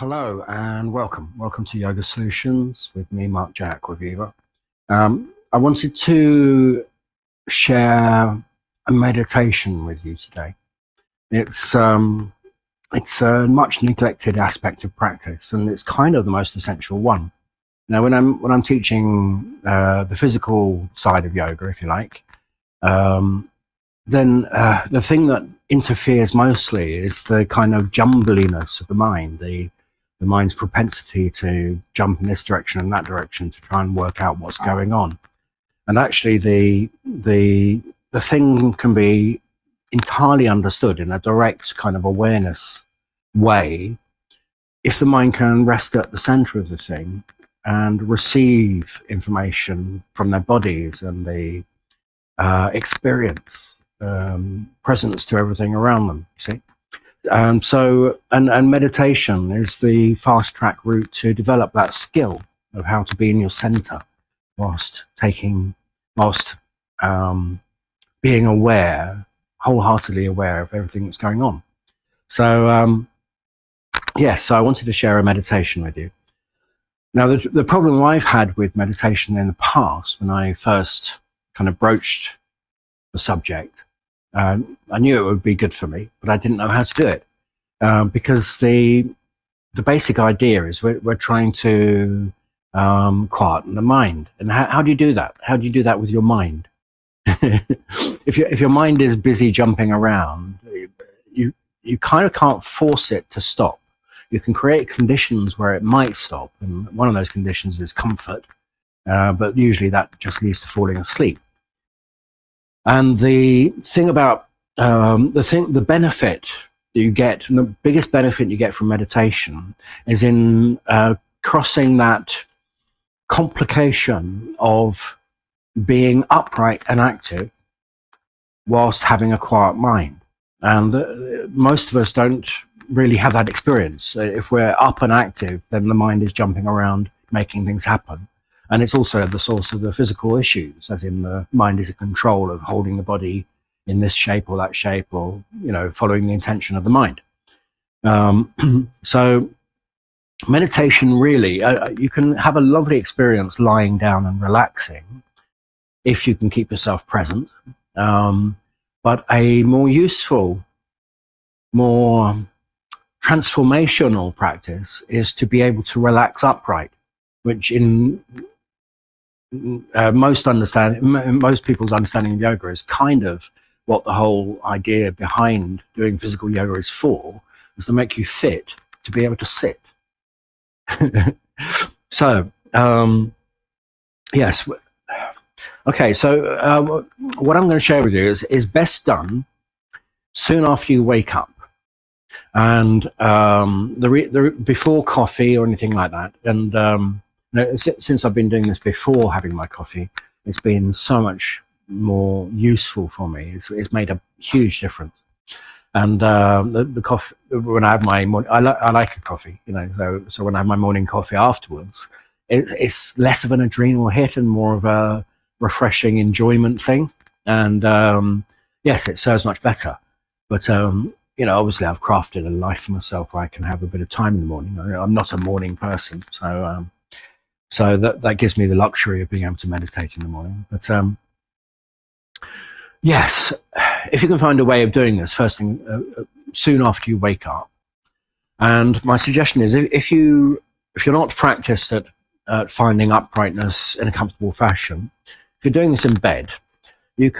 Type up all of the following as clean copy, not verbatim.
Hello and welcome to Yoga Solutions with me, Marc J Acquaviva. I wanted to share a meditation with you today. It's a much neglected aspect of practice, and it's kind of the most essential one. Now, when I'm teaching the physical side of yoga, if you like, then the thing that interferes mostly is the kind of jumbliness of the mind, the mind's propensity to jump in this direction and that direction to try and work out what's going on. And actually the thing can be entirely understood in a direct kind of awareness way if the mind can rest at the center of the thing and receive information from their bodies and the experience, presence to everything around them, you see. And meditation is the fast track route to develop that skill of how to be in your center whilst being aware, wholeheartedly aware of everything that's going on. So so I wanted to share a meditation with you. Now, the problem I've had with meditation in the past, when I first kind of broached the subject, I knew it would be good for me, but I didn't know how to do it, because the basic idea is we're trying to quieten the mind. And how do you do that? How do you do that with your mind? If your mind is busy jumping around, you kind of can't force it to stop. You can create conditions where it might stop, and one of those conditions is comfort, but usually that just leads to falling asleep. And the thing about the benefit that you get, and the biggest benefit you get from meditation, is in crossing that complication of being upright and active whilst having a quiet mind. And most of us don't really have that experience. If we're up and active, then the mind is jumping around, making things happen. And it's also the source of the physical issues, as in the mind is in control of holding the body in this shape or that shape, or, you know, following the intention of the mind. So meditation, really, you can have a lovely experience lying down and relaxing if you can keep yourself present. But a more useful, more transformational practice is to be able to relax upright, which in most people's understanding of yoga is kind of what the whole idea behind doing physical yoga is for, is to make you fit to be able to sit. So, yes. Okay, so what I'm going to share with you is best done soon after you wake up, and before coffee or anything like that. And since I've been doing this before having my coffee, it's been so much more useful for me. It's made a huge difference. And the coffee, when I have my morning, I like a coffee, you know, so when I have my morning coffee afterwards, it's less of an adrenal hit and more of a refreshing enjoyment thing. And yes, it serves much better. But you know, obviously I've crafted a life for myself where I can have a bit of time in the morning. I'm not a morning person, so that gives me the luxury of being able to meditate in the morning. But yes, if you can find a way of doing this first thing, soon after you wake up. And my suggestion is, if you're not practiced at finding uprightness in a comfortable fashion, if you're doing this in bed, you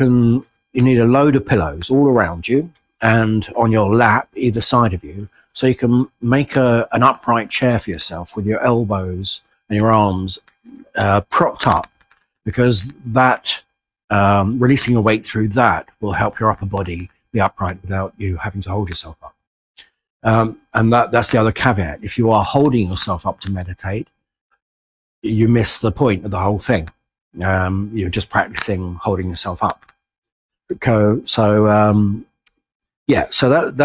need a load of pillows all around you and on your lap, either side of you, so you can make an upright chair for yourself with your elbows and your arms propped up, because that releasing your weight through that will help your upper body be upright without you having to hold yourself up. And that's the other caveat. If you are holding yourself up to meditate, you miss the point of the whole thing. You're just practicing holding yourself up. So so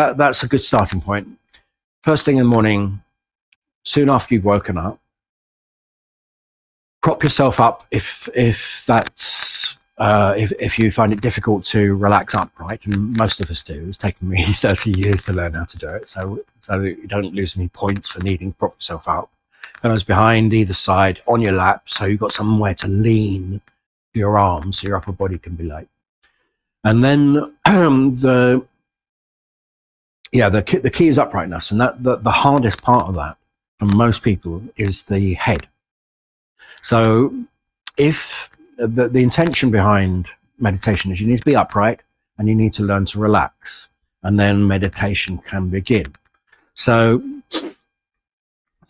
that's a good starting point. First thing in the morning, soon after you've woken up, prop yourself up if that's if you find it difficult to relax upright, and most of us do. It's taken me 30 years to learn how to do it, so you don't lose any points for needing to prop yourself up. Elbows behind, either side, on your lap, so you've got somewhere to lean your arms, so your upper body can be light. And then the key is uprightness, and the hardest part of that for most people is the head. So if the intention behind meditation is you need to be upright and you need to learn to relax, and then meditation can begin. So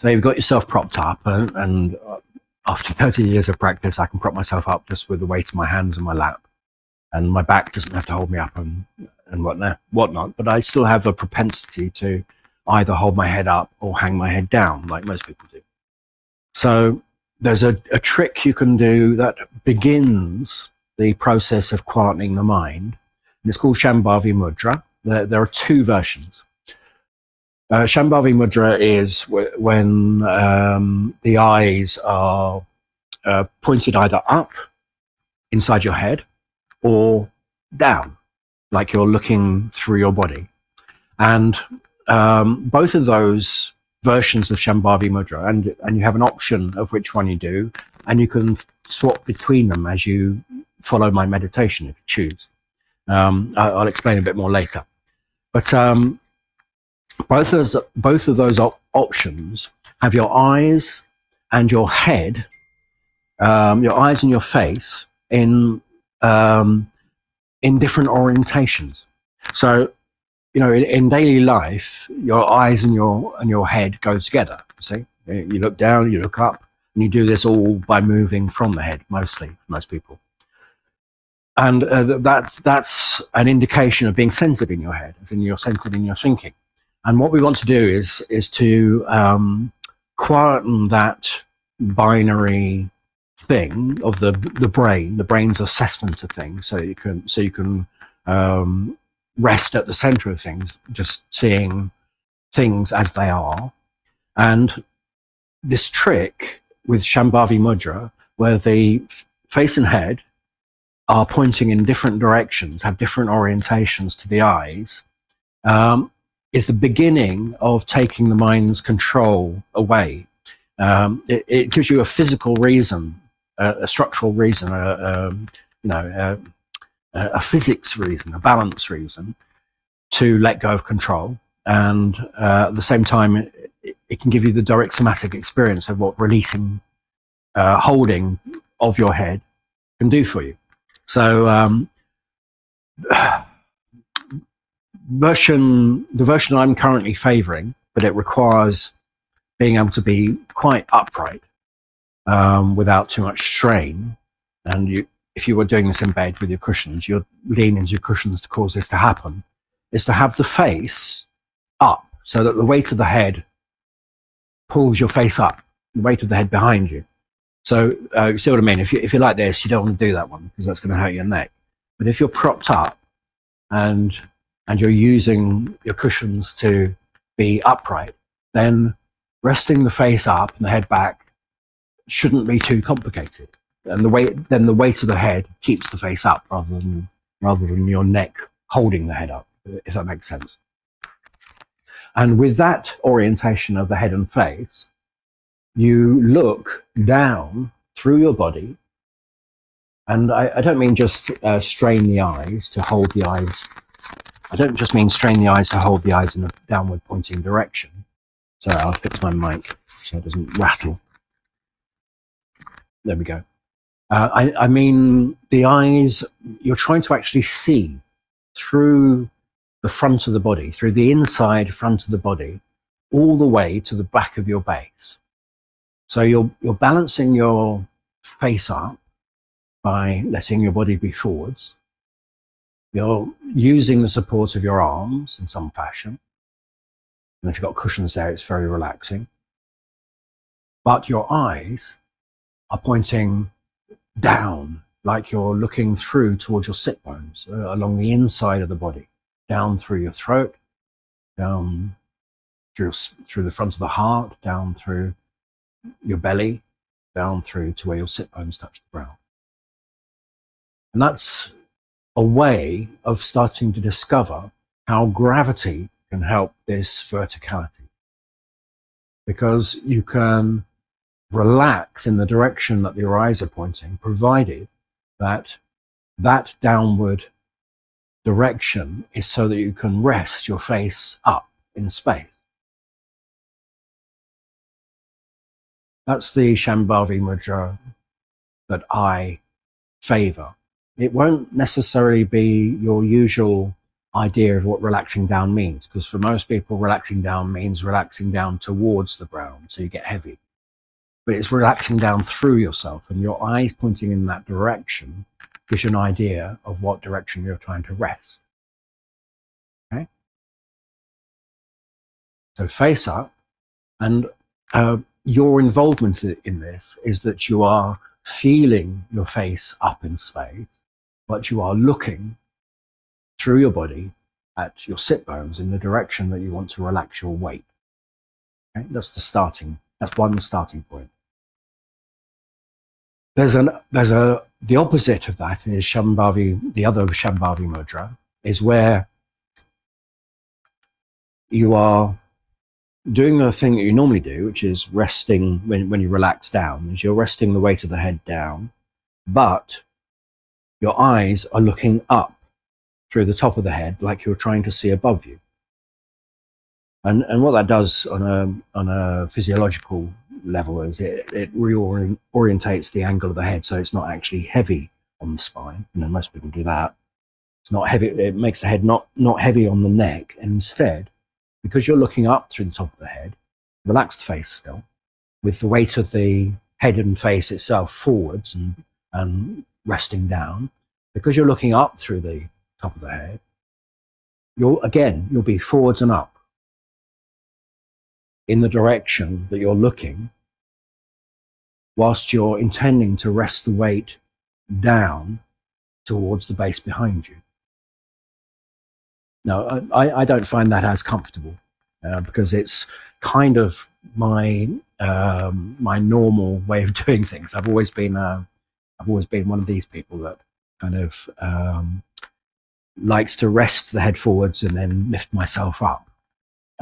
you've got yourself propped up, and after 30 years of practice, I can prop myself up just with the weight of my hands and my lap, and my back doesn't have to hold me up and whatnot, but I still have a propensity to either hold my head up or hang my head down, like most people do. So there's a trick you can do that begins the process of quietening the mind, and it's called Shambhavi Mudra. There are two versions. Shambhavi Mudra is when the eyes are pointed either up inside your head or down, like you're looking through your body. And both of those versions of Shambhavi Mudra, and you have an option of which one you do, and you can swap between them as you follow my meditation if you choose. I'll explain a bit more later. But both of those options have your eyes and your head, your eyes and your face in different orientations. So, you know, in daily life, your eyes and your head go together. See, you look down, you look up, and you do this all by moving from the head, mostly, most people. And that's an indication of being centered in your head, as in you're centered in your thinking. And what we want to do is to quieten that binary thing of the brain, the brain's assessment of things, so you can rest at the center of things, just seeing things as they are. And this trick with Shambhavi Mudra, where the face and head are pointing in different directions, have different orientations to the eyes, is the beginning of taking the mind's control away. It gives you a physical reason, a structural reason, a physics reason, a balance reason to let go of control. And at the same time, it can give you the direct somatic experience of what releasing, holding of your head can do for you. So the version I'm currently favoring, but it requires being able to be quite upright without too much strain. And if you were doing this in bed with your cushions, you'd lean into your cushions to cause this to happen, is to have the face up so that the weight of the head pulls your face up, the weight of the head behind you. So you see what I mean? If you're like this, you don't want to do that one because that's going to hurt your neck. But if you're propped up and you're using your cushions to be upright, then resting the face up and the head back shouldn't be too complicated. And the weight of the head keeps the face up rather than your neck holding the head up, if that makes sense. And with that orientation of the head and face, you look down through your body. And I don't mean just strain the eyes to hold the eyes. I don't just mean strain the eyes to hold the eyes in a downward pointing direction. So I'll fix my mic so it doesn't rattle. There we go. I mean the eyes, you're trying to actually see through the front of the body, through the inside front of the body, all the way to the back of your base. So you're balancing your face up by letting your body be forwards. You're using the support of your arms in some fashion. And if you've got cushions there, it's very relaxing. But your eyes are pointing down, like you're looking through towards your sit bones, along the inside of the body, down through your throat, down through the front of the heart, down through your belly, down through to where your sit bones touch the ground. And that's a way of starting to discover how gravity can help this verticality, because you can relax in the direction that your eyes are pointing, provided that that downward direction is so that you can rest your face up in space. That's the Shambhavi Mudra that I favor. It won't necessarily be your usual idea of what relaxing down means, because for most people, relaxing down means relaxing down towards the ground, so you get heavy. But it's relaxing down through yourself, and your eyes pointing in that direction gives you an idea of what direction you're trying to rest. Okay? So face up, and your involvement in this is that you are feeling your face up in space, but you are looking through your body at your sit bones in the direction that you want to relax your weight. Okay? That's one starting point. The opposite of that is Shambhavi, the other Shambhavi Mudra, is where you are doing the thing that you normally do, which is resting when you relax down, is you're resting the weight of the head down, but your eyes are looking up through the top of the head like you're trying to see above you. And what that does on a physiological level is it reorientates the angle of the head, so it's not actually heavy on the spine. You know, most people do that. It's not heavy. It makes the head not heavy on the neck. And instead, because you're looking up through the top of the head, relaxed face still, with the weight of the head and face itself forwards and resting down, because you're looking up through the top of the head, you'll be forwards and up in the direction that you're looking, whilst you're intending to rest the weight down towards the base behind you. Now, I don't find that as comfortable because it's kind of my my normal way of doing things. I've always been one of these people that kind of likes to rest the head forwards and then lift myself up.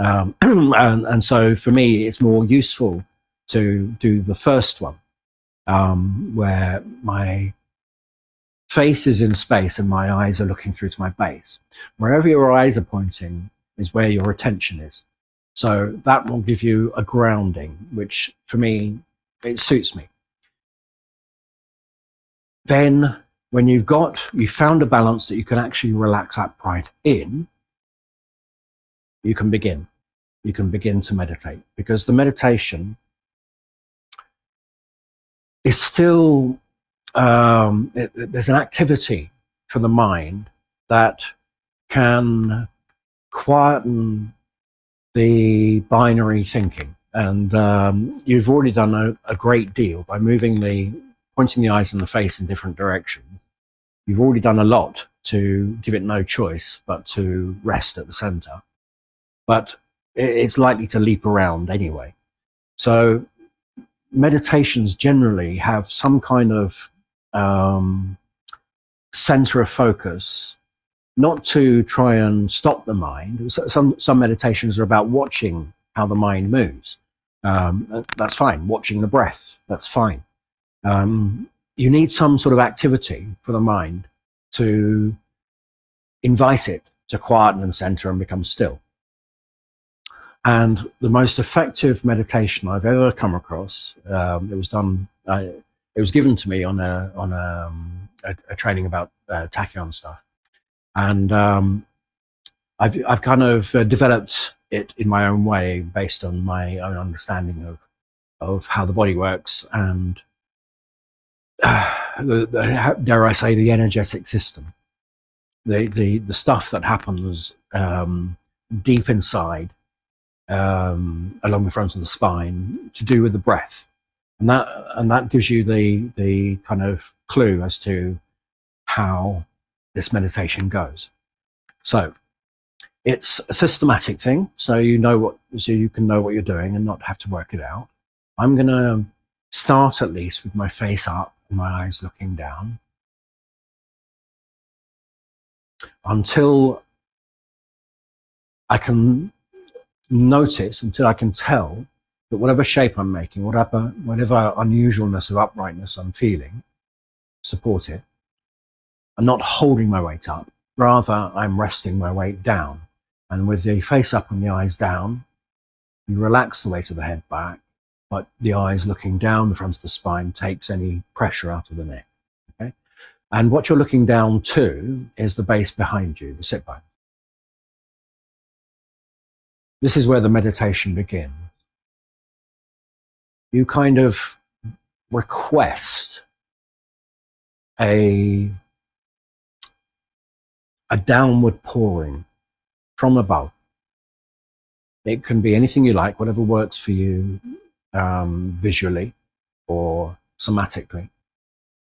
And so for me, it's more useful to do the first one, where my face is in space and my eyes are looking through to my base. Wherever your eyes are pointing is where your attention is. So that will give you a grounding, which for me, it suits me. Then when you've found a balance that you can actually relax upright in, you can begin to meditate, because the meditation is still there's an activity for the mind that can quieten the binary thinking, and you've already done a great deal by pointing the eyes and the face in different directions. You've already done a lot to give it no choice but to rest at the center, but it's likely to leap around anyway. So meditations generally have some kind of center of focus, not to try and stop the mind. Some meditations are about watching how the mind moves. That's fine. Watching the breath, that's fine. You need some sort of activity for the mind to invite it to quieten and center and become still. And the most effective meditation I've ever come across, it was given to me on a training about tachyon stuff, and I've kind of developed it in my own way based on my own understanding of how the body works and dare I say the energetic system, the stuff that happens deep inside. Along the front of the spine, to do with the breath, and that gives you the kind of clue as to how this meditation goes. So it's a systematic thing, so you can know what you're doing and not have to work it out. I'm going to start at least with my face up and my eyes looking down, until I can notice, until I can tell that whatever shape I'm making, whatever unusualness or uprightness I'm feeling, support it. I'm not holding my weight up, rather I'm resting my weight down. And with the face up and the eyes down, you relax the weight of the head back, but the eyes looking down the front of the spine takes any pressure out of the neck. Okay? And what you're looking down to is the base behind you, the sit bone. This is where the meditation begins. You kind of request a downward pouring from above. It can be anything you like, whatever works for you visually or somatically.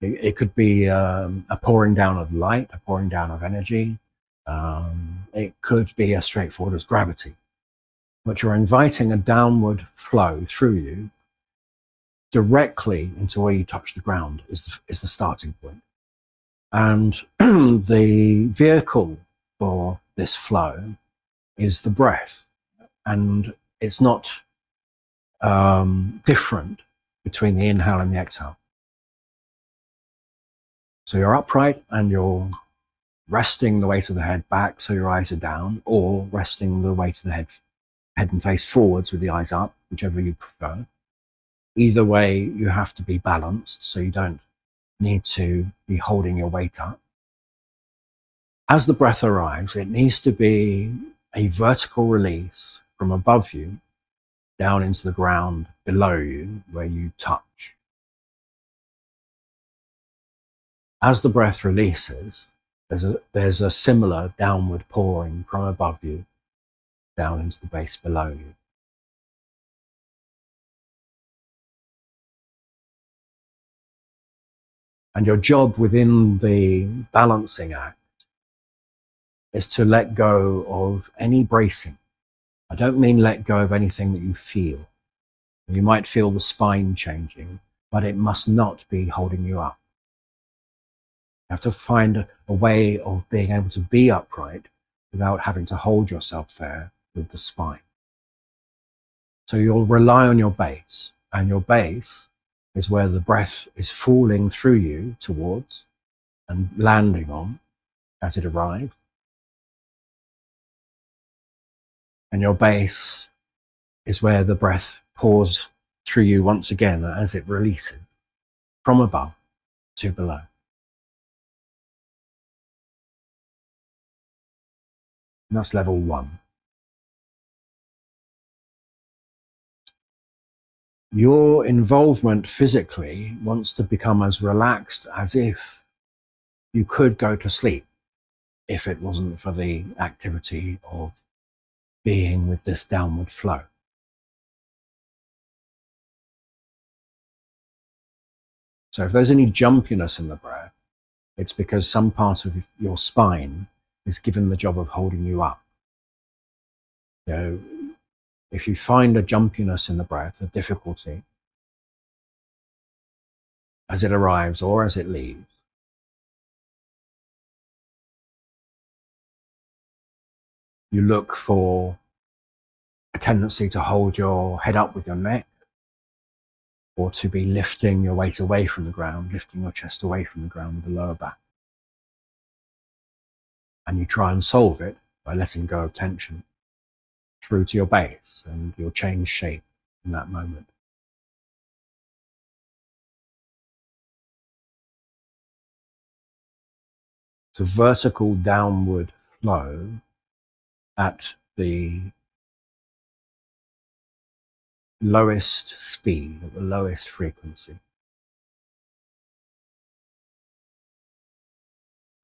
It could be a pouring down of light, a pouring down of energy. It could be as straightforward as gravity. But you're inviting a downward flow through you directly into where you touch the ground is the starting point. And the vehicle for this flow is the breath. And it's not different between the inhale and the exhale. So you're upright and you're resting the weight of the head back, so your eyes are down, or resting the weight of the head and face forwards with the eyes up, whichever you prefer. Either way, you have to be balanced, so you don't need to be holding your weight up. As the breath arrives, it needs to be a vertical release from above you down into the ground below you where you touch. As the breath releases, there's a similar downward pouring from above you down into the base below you. And your job within the balancing act is to let go of any bracing. I don't mean let go of anything that you feel. You might feel the spine changing, but it must not be holding you up. You have to find a way of being able to be upright without having to hold yourself there with the spine. So you'll rely on your base, and your base is where the breath is falling through you towards and landing on as it arrives. And your base is where the breath pours through you once again as it releases from above to below. And that's level one. Your involvement physically wants to become as relaxed as if you could go to sleep if it wasn't for the activity of being with this downward flow. So if there's any jumpiness in the breath, it's because some part of your spine is given the job of holding you up. So if you find a jumpiness in the breath, a difficulty, as it arrives or as it leaves, you look for a tendency to hold your head up with your neck, or to be lifting your weight away from the ground, lifting your chest away from the ground with the lower back. And you try and solve it by letting go of tension through to your base, and you'll change shape in that moment. It's a vertical downward flow at the lowest speed, at the lowest frequency.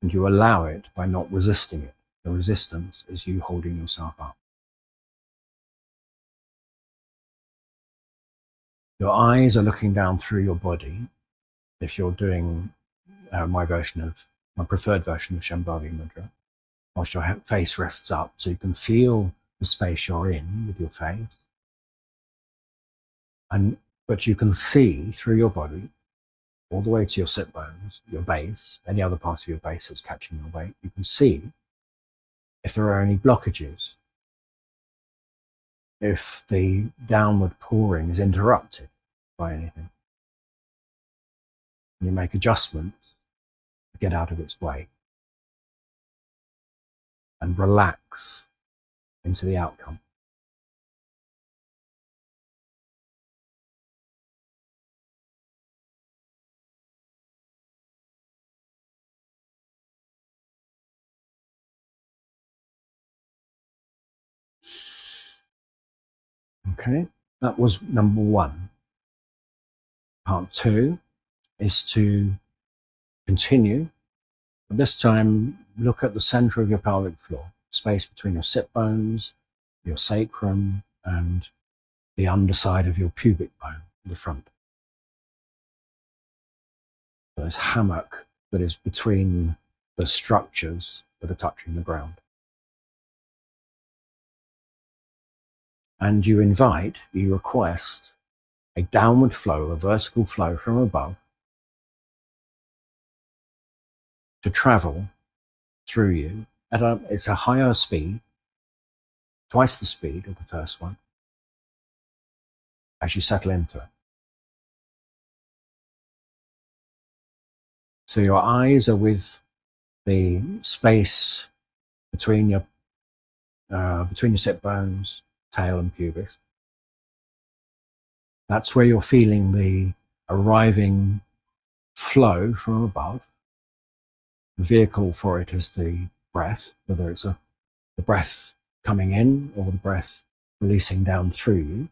And you allow it by not resisting it. The resistance is you holding yourself up. Your eyes are looking down through your body if you're doing my preferred version of Shambhavi Mudra, whilst your face rests up, so you can feel the space you're in with your face. But you can see through your body, all the way to your sit bones, your base, any other part of your base that's catching your weight. You can see if there are any blockages, if the downward pouring is interrupted by anything. You make adjustments to get out of its way and relax into the outcome. Okay, that was number one. Part two is to continue, but this time look at the center of your pelvic floor, space between your sit bones, your sacrum, and the underside of your pubic bone, the front. So this hammock that is between the structures that are touching the ground. And you invite, you request a downward flow, a vertical flow from above to travel through you at it's a higher speed, twice the speed of the first one, as you settle into it. So your eyes are with the space between your sit bones, tail and pubis. That's where you're feeling the arriving flow from above. The vehicle for it is the breath, whether it's the breath coming in or the breath releasing down through you.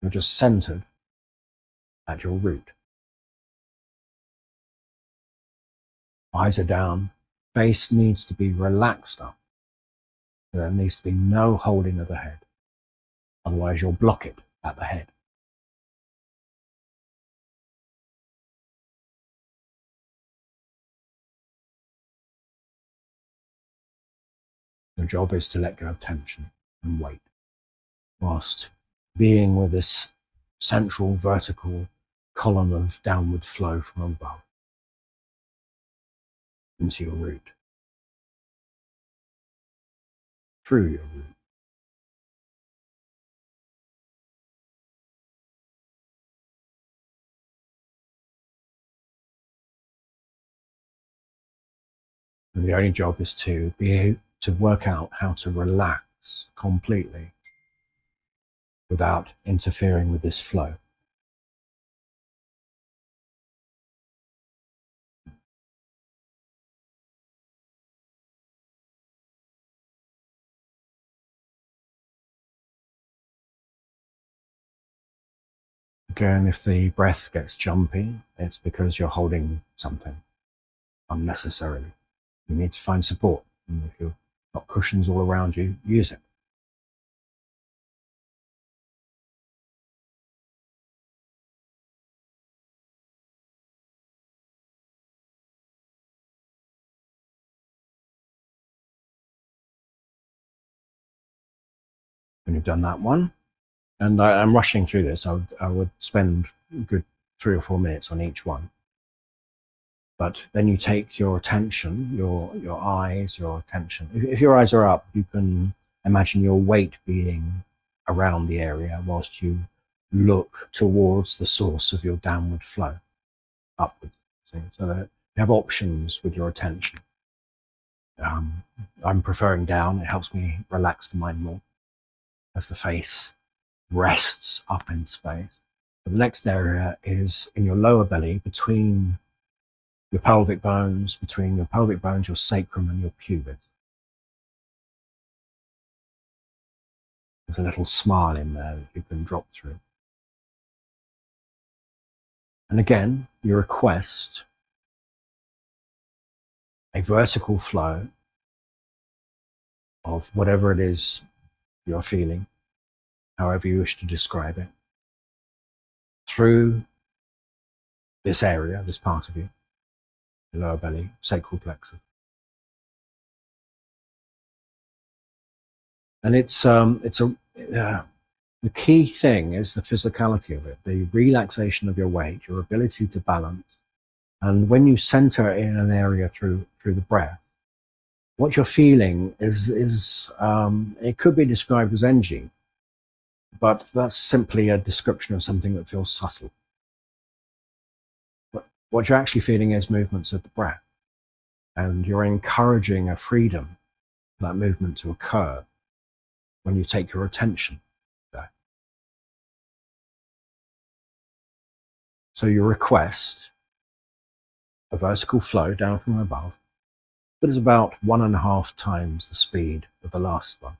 You're just centered at your root. Eyes are down, face needs to be relaxed up. There needs to be no holding of the head, otherwise you'll block it at the head. The job is to let go of tension and weight, whilst being with this central vertical column of downward flow from above into your root. Through your root. And the only job is to work out how to relax completely without interfering with this flow. And if the breath gets jumpy, it's because you're holding something unnecessarily. You need to find support. And if you've got cushions all around you, use it. When you've done that one, and I'm rushing through this, I would spend a good 3 or 4 minutes on each one. But then you take your attention, your eyes, your attention. If your eyes are up, you can imagine your weight being around the area whilst you look towards the source of your downward flow, upwards. So that you have options with your attention. I'm preferring down. It helps me relax the mind more as the face rests up in space. The next area is in your lower belly, between your pelvic bones, your sacrum and your pubis. There's a little smile in there that you can drop through. And again, you request a vertical flow of whatever it is you're feeling, however you wish to describe it, through this area, this part of you, the lower belly, sacral plexus. And the key thing is the physicality of it, the relaxation of your weight, your ability to balance. And when you center in an area through the breath, what you're feeling is it could be described as energy, but that's simply a description of something that feels subtle. But what you're actually feeling is movements of the breath, and you're encouraging a freedom for that movement to occur when you take your attention there. So you request a vertical flow down from above that is about 1.5 times the speed of the last one.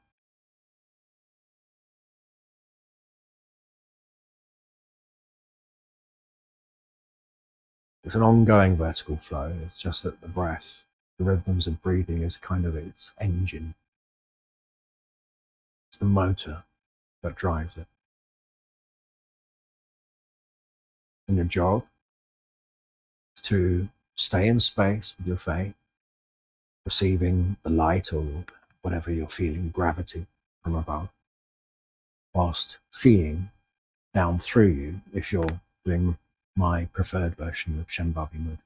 It's an ongoing vertical flow, it's just that the breath, the rhythms of breathing, is kind of its engine. It's the motor that drives it. And your job is to stay in space with your faith, receiving the light or whatever you're feeling, gravity from above, whilst seeing down through you if you're doing my preferred version of Shambhavi Mudra.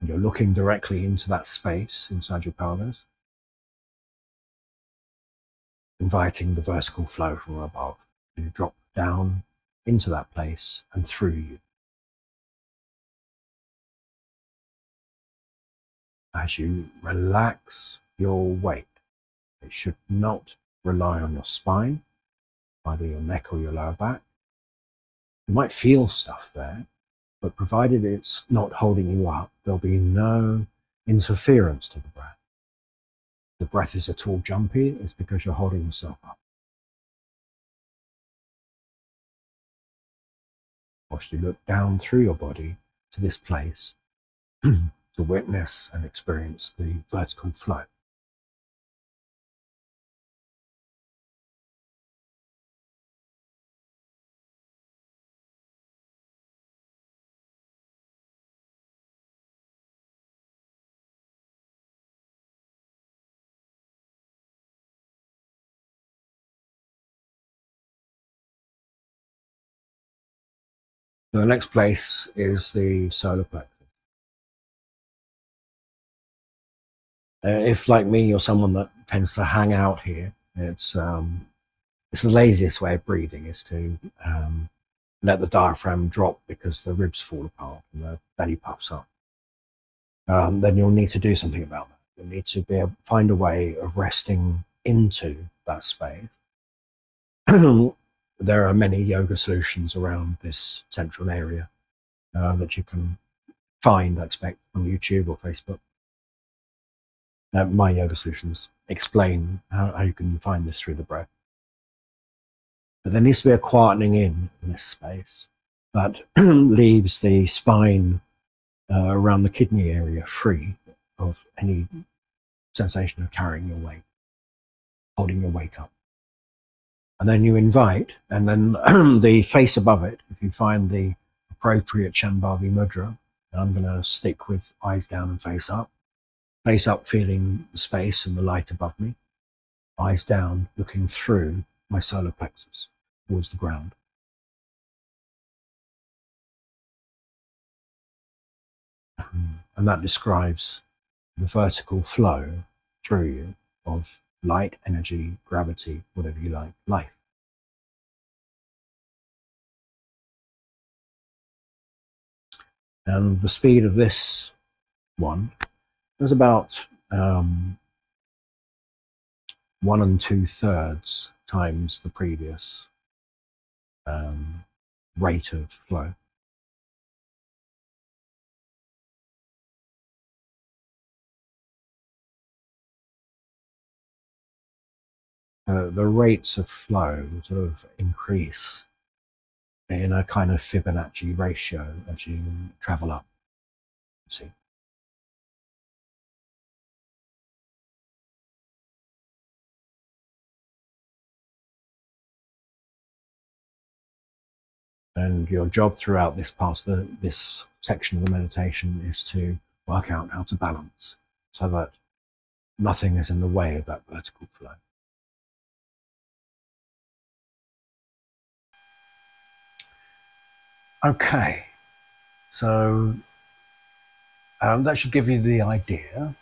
And you're looking directly into that space inside your pelvis, inviting the vertical flow from above to drop down into that place and through you, as you relax your weight. It should not rely on your spine, either your neck or your lower back. You might feel stuff there, but provided it's not holding you up, there'll be no interference to the breath. If the breath is at all jumpy, it's because you're holding yourself up. Whilst you look down through your body to this place, to witness and experience the vertical flow. So the next place is the solar plexus. If, like me, you're someone that tends to hang out here, it's the laziest way of breathing, is to let the diaphragm drop because the ribs fall apart and the belly puffs up. Then you'll need to do something about that. You'll need to find a way of resting into that space. There are many yoga solutions around this central area that you can find, I expect, on YouTube or Facebook. My yoga solutions explain how you can find this through the breath. But there needs to be a quietening in this space that leaves the spine around the kidney area free of any sensation of carrying your weight, holding your weight up. And then you invite, and then the face above it, if you find the appropriate Shambhavi Mudra, and I'm going to stick with eyes down and face up. Face up, feeling the space and the light above me. Eyes down, looking through my solar plexus towards the ground. And that describes the vertical flow through you of light, energy, gravity, whatever you like, life. And the speed of this one, there's about 1 2/3 times the previous rate of flow. The rates of flow sort of increase in a kind of Fibonacci ratio as you travel up. See. And your job throughout this part of this section of the meditation is to work out how to balance so that nothing is in the way of that vertical flow. Okay, so that should give you the idea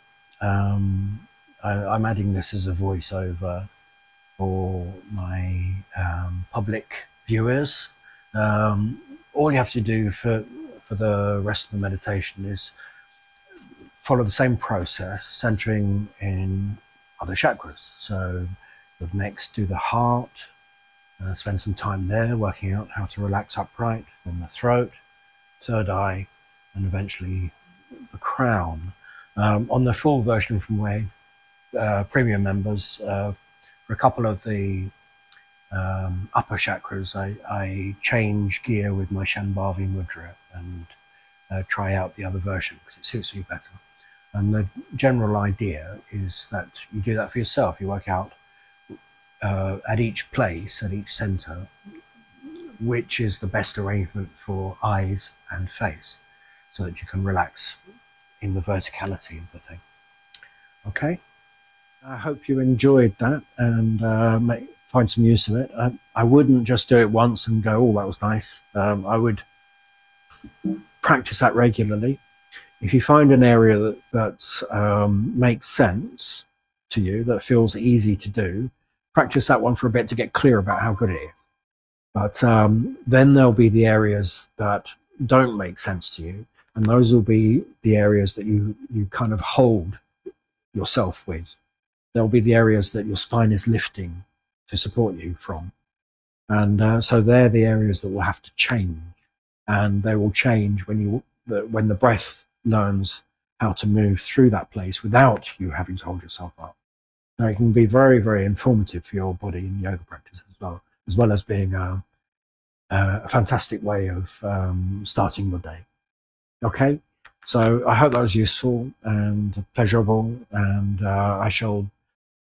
I'm adding this as a voiceover for my public viewers. All you have to do for the rest of the meditation is follow the same process, centering in other chakras. So you'd next do the heart, spend some time there working out how to relax upright, then the throat, third eye, and eventually the crown. On the full version from Way, premium members, for a couple of the upper chakras, I change gear with my Shambhavi Mudra and try out the other version because it suits me better. And the general idea is that you do that for yourself. You work out at each place, at each center, which is the best arrangement for eyes and face, so that you can relax in the verticality of the thing. Okay, I hope you enjoyed that and find some use of it. I wouldn't just do it once and go, oh, that was nice. I would practice that regularly. If you find an area that makes sense to you, that feels easy to do, practice that one for a bit to get clear about how good it is. But then there'll be the areas that don't make sense to you, and those will be the areas that you kind of hold yourself with. There'll be the areas that your spine is lifting to support you from. And so they're the areas that will have to change. And they will change when the breath learns how to move through that place without you having to hold yourself up. Now, it can be very, very informative for your body in yoga practice as well as being a fantastic way of starting your day. Okay, so I hope that was useful and pleasurable, and I shall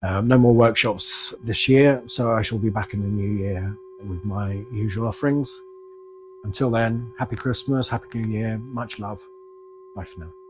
no more workshops this year, so I shall be back in the new year with my usual offerings. Until then, happy Christmas, happy new year, much love, bye for now.